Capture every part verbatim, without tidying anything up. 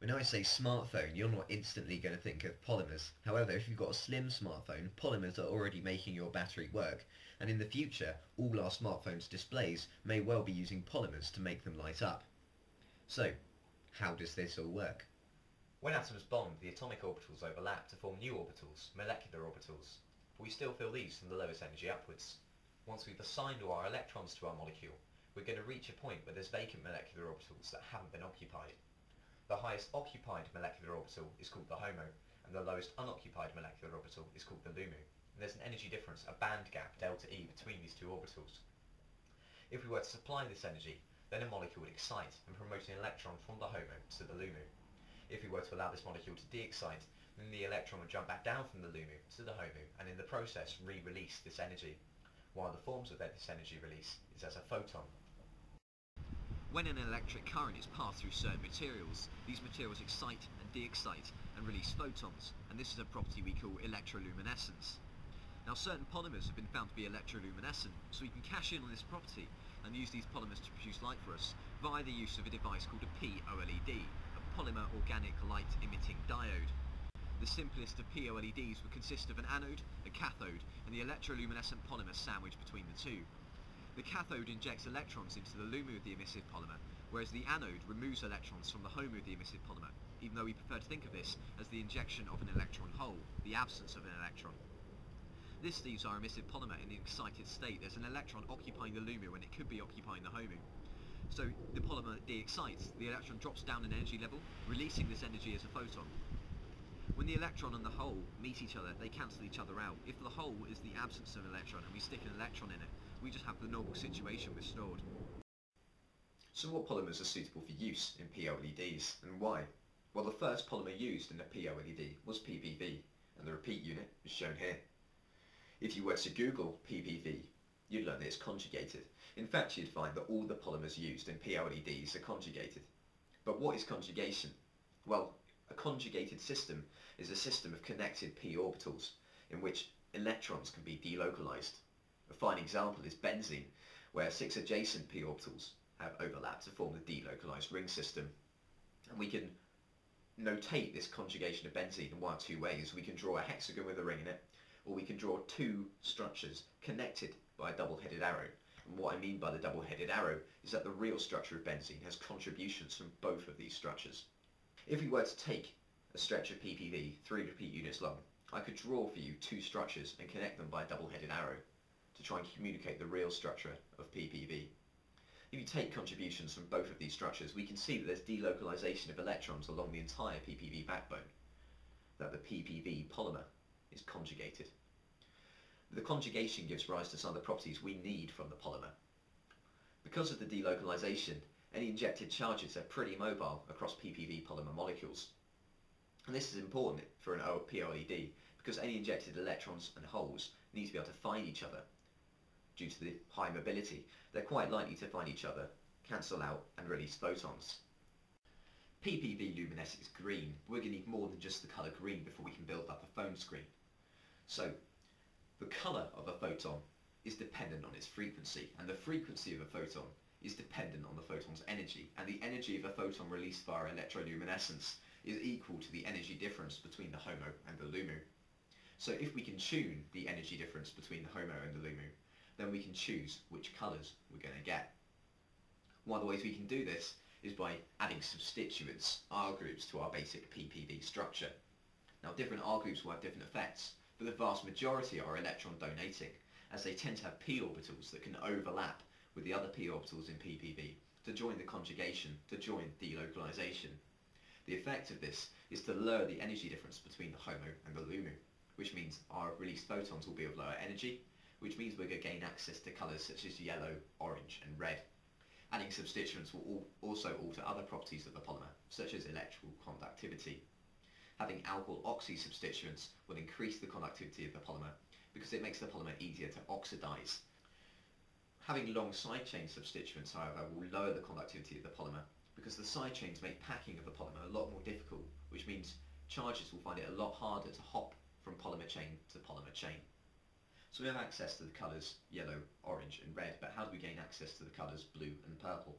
When I say smartphone, you're not instantly going to think of polymers. However, if you've got a slim smartphone, polymers are already making your battery work. And in the future, all our smartphones' displays may well be using polymers to make them light up. So, how does this all work? When atoms bond, the atomic orbitals overlap to form new orbitals, molecular orbitals. But we still fill these from the lowest energy upwards. Once we've assigned all our electrons to our molecule, we're going to reach a point where there's vacant molecular orbitals that haven't been occupied. The highest occupied molecular orbital is called the HOMO, and the lowest unoccupied molecular orbital is called the LUMO. And there's an energy difference, a band gap, delta E, between these two orbitals. If we were to supply this energy, then a molecule would excite and promote an electron from the HOMO to the LUMO. If we were to allow this molecule to de-excite, then the electron would jump back down from the LUMO to the HOMO, and in the process re-release this energy, while the forms of this energy release is as a photon. When an electric current is passed through certain materials, these materials excite and de-excite and release photons, and this is a property we call electroluminescence. Now, certain polymers have been found to be electroluminescent, so we can cash in on this property and use these polymers to produce light for us via the use of a device called a P O L E D, a polymer organic light emitting diode. The simplest of P O L E Ds would consist of an anode, a cathode, and the electroluminescent polymer sandwiched between the two. The cathode injects electrons into the LUMO of the emissive polymer, whereas the anode removes electrons from the HOMO of the emissive polymer, even though we prefer to think of this as the injection of an electron hole, the absence of an electron. This leaves our emissive polymer in an excited state. There's an electron occupying the LUMO when it could be occupying the HOMO. So the polymer de-excites, the electron drops down an energy level, releasing this energy as a photon. When the electron and the hole meet each other, they cancel each other out. If the hole is the absence of an electron and we stick an electron in it, we just have the normal situation restored. So what polymers are suitable for use in P O L E Ds, and why? Well, the first polymer used in a P O L E D was P V V, and the repeat unit is shown here. If you were to Google P V V, you'd learn that it's conjugated. In fact, you'd find that all the polymers used in P O L E Ds are conjugated. But what is conjugation? Well, a conjugated system is a system of connected p orbitals in which electrons can be delocalized. A fine example is benzene, where six adjacent p orbitals have overlapped to form the delocalized ring system. And we can notate this conjugation of benzene in one of two ways. We can draw a hexagon with a ring in it, or we can draw two structures connected by a double-headed arrow. And what I mean by the double-headed arrow is that the real structure of benzene has contributions from both of these structures. If we were to take a stretch of P P V, three repeat units long, I could draw for you two structures and connect them by a double-headed arrow to try and communicate the real structure of P P V. If you take contributions from both of these structures, we can see that there's delocalization of electrons along the entire P P V backbone, that the P P V polymer is conjugated. The conjugation gives rise to some of the properties we need from the polymer. Because of the delocalization, any injected charges are pretty mobile across P P V polymer molecules. And this is important for an P O L E D because any injected electrons and holes need to be able to find each other. Due to the high mobility, they're quite likely to find each other, cancel out, and release photons. P P V luminescence is green. We're going to need more than just the colour green before we can build up a phone screen. So, the colour of a photon is dependent on its frequency, and the frequency of a photon is dependent on the photon's energy, and the energy of a photon released via electroluminescence is equal to the energy difference between the HOMO and the LUMO. So if we can tune the energy difference between the HOMO and the LUMO, then we can choose which colours we're going to get. One of the ways we can do this is by adding substituents, R groups, to our basic P P V structure. Now, different R groups will have different effects, but the vast majority are electron donating, as they tend to have p orbitals that can overlap with the other p orbitals in P P V to join the conjugation, to join delocalization. The effect of this is to lower the energy difference between the HOMO and the LUMO, which means our released photons will be of lower energy, which means we're going to gain access to colours such as yellow, orange and red. Adding substituents will also alter other properties of the polymer, such as electrical conductivity. Having alkyl-oxy substituents will increase the conductivity of the polymer because it makes the polymer easier to oxidise. Having long side chain substituents, however, will lower the conductivity of the polymer because the side chains make packing of the polymer a lot more difficult, which means charges will find it a lot harder to hop from polymer chain to polymer chain. So we have access to the colours yellow, orange and red, but how do we gain access to the colours blue and purple?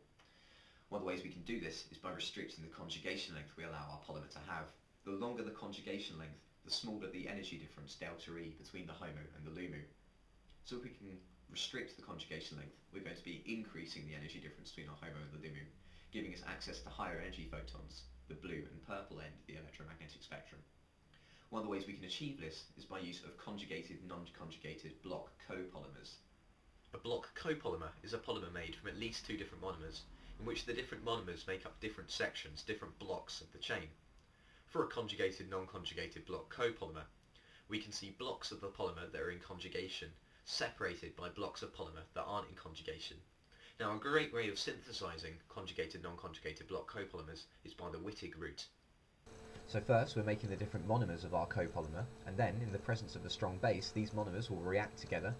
One of the ways we can do this is by restricting the conjugation length we allow our polymer to have. The longer the conjugation length, the smaller the energy difference, delta E, between the HOMO and the LUMO. So if we can restrict the conjugation length, we're going to be increasing the energy difference between our HOMO and the LUMO, giving us access to higher energy photons, the blue and purple end of the electromagnetic spectrum. One of the ways we can achieve this is by use of conjugated, non-conjugated block copolymers. A block copolymer is a polymer made from at least two different monomers, in which the different monomers make up different sections, different blocks of the chain. For a conjugated, non-conjugated block copolymer, we can see blocks of the polymer that are in conjugation separated by blocks of polymer that aren't in conjugation. Now, a great way of synthesizing conjugated, non-conjugated block copolymers is by the Wittig route. So first we're making the different monomers of our copolymer, and then in the presence of a strong base these monomers will react together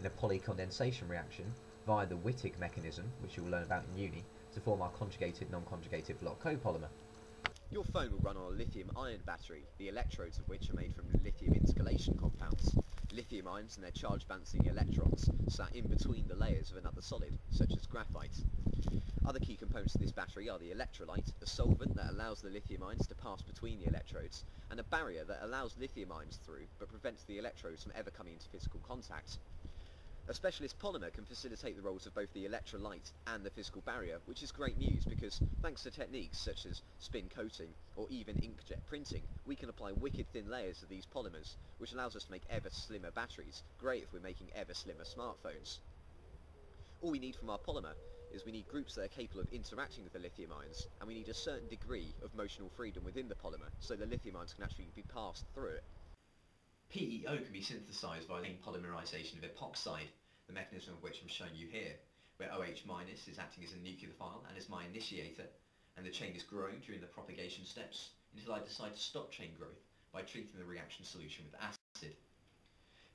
in a polycondensation reaction via the Wittig mechanism, which you'll learn about in uni, to form our conjugated non-conjugated block copolymer. Your phone will run on a lithium ion battery, the electrodes of which are made from lithium intercalation compounds. Lithium ions and their charge bouncing electrons sat in between the layers of another solid, such as graphite. Other key components of this battery are the electrolyte, a solvent that allows the lithium ions to pass between the electrodes, and a barrier that allows lithium ions through but prevents the electrodes from ever coming into physical contact. A specialist polymer can facilitate the roles of both the electrolyte and the physical barrier, which is great news because thanks to techniques such as spin coating or even inkjet printing, we can apply wicked thin layers of these polymers, which allows us to make ever slimmer batteries, great if we're making ever slimmer smartphones. All we need from our polymer is we need groups that are capable of interacting with the lithium ions, and we need a certain degree of motional freedom within the polymer so the lithium ions can actually be passed through it. P E O can be synthesised by link polymerisation of epoxide, the mechanism of which I'm showing you here, where O H- is acting as a nucleophile and as my initiator, and the chain is growing during the propagation steps until I decide to stop chain growth by treating the reaction solution with acid.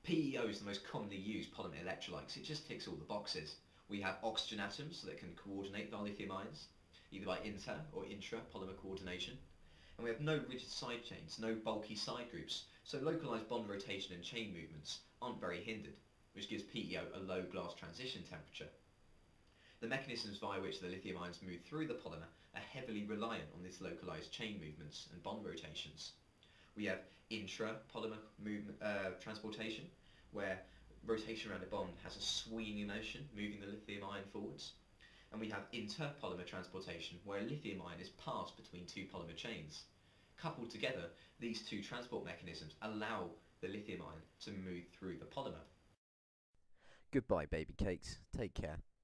P E O is the most commonly used polymer electrolyte. It just ticks all the boxes. We have oxygen atoms that can coordinate with our lithium ions, either by inter or intra polymer coordination, and we have no rigid side chains, no bulky side groups, so localised bond rotation and chain movements aren't very hindered, which gives P E O a low glass transition temperature. The mechanisms via which the lithium ions move through the polymer are heavily reliant on this localised chain movements and bond rotations. We have intra-polymer movement, uh, transportation, where rotation around a bond has a swinging motion, moving the lithium ion forwards, and we have inter-polymer transportation, where a lithium ion is passed between two polymer chains. Coupled together, these two transport mechanisms allow the lithium ion to move through the polymer. Goodbye, baby cakes. Take care.